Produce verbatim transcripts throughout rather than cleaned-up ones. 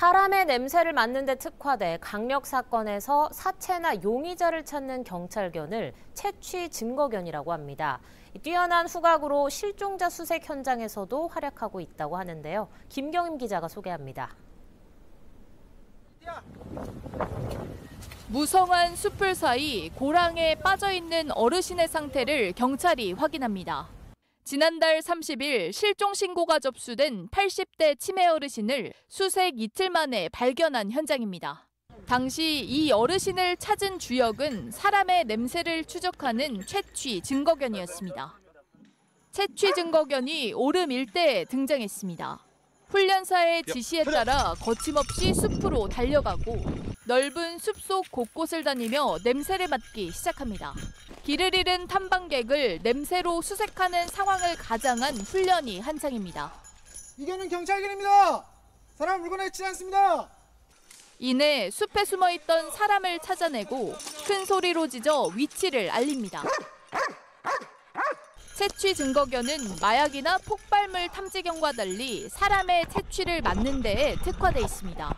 사람의 냄새를 맡는 데 특화돼 강력 사건에서 사체나 용의자를 찾는 경찰견을 채취 증거견이라고 합니다. 뛰어난 후각으로 실종자 수색 현장에서도 활약하고 있다고 하는데요. 김경임 기자가 소개합니다. 무성한 숲을 사이 고랑에 빠져있는 어르신의 상태를 경찰이 확인합니다. 지난달 삼십 일 실종 신고가 접수된 팔십 대 치매 어르신을 수색 이틀 만에 발견한 현장입니다. 당시 이 어르신을 찾은 주역은 사람의 냄새를 추적하는 채취 증거견이었습니다. 채취 증거견이 오름 일대에 등장했습니다. 훈련사의 지시에 따라 거침없이 숲으로 달려가고 넓은 숲속 곳곳을 다니며 냄새를 맡기 시작합니다. 길을 잃은 탐방객을 냄새로 수색하는 상황을 가장한 훈련이 한창입니다. 이거는 경찰견입니다. 사람 물건에 있지 않습니다. 이내 숲에 숨어있던 사람을 찾아내고 큰 소리로 짖어 위치를 알립니다. 채취 증거견은 마약이나 폭발물 탐지견과 달리 사람의 채취를 막는 데에 특화돼 있습니다.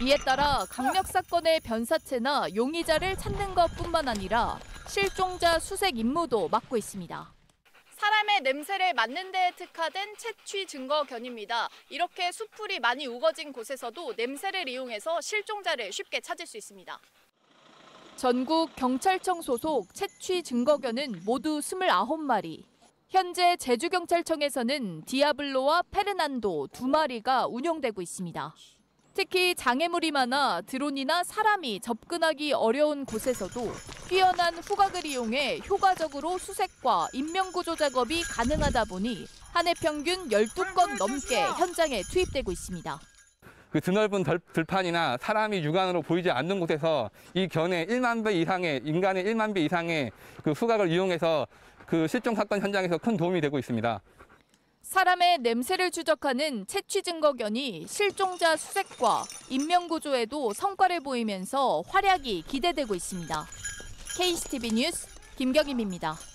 이에 따라 강력 사건의 변사체나 용의자를 찾는 것뿐만 아니라 실종자 수색 임무도 맡고 있습니다. 사람의 냄새를 맡는 데에 특화된 채취 증거견입니다. 이렇게 숲풀이 많이 우거진 곳에서도 냄새를 이용해서 실종자를 쉽게 찾을 수 있습니다. 전국 경찰청 소속 채취 증거견은 모두 이십구 마리. 현재 제주경찰청에서는 디아블로와 페르난도 두 마리가 운영되고 있습니다. 특히 장애물이 많아 드론이나 사람이 접근하기 어려운 곳에서도 뛰어난 후각을 이용해 효과적으로 수색과 인명구조 작업이 가능하다 보니 한 해 평균 열두 건 넘게 현장에 투입되고 있습니다. 그 드넓은 들판이나 사람이 육안으로 보이지 않는 곳에서 이 견의 일만 배 이상의, 인간의 일만 배 이상의 그 후각을 이용해서 그 실종 사건 현장에서 큰 도움이 되고 있습니다. 사람의 냄새를 추적하는 채취 증거견이 실종자 수색과 인명구조에도 성과를 보이면서 활약이 기대되고 있습니다. 케이씨티비 뉴스 김경임입니다.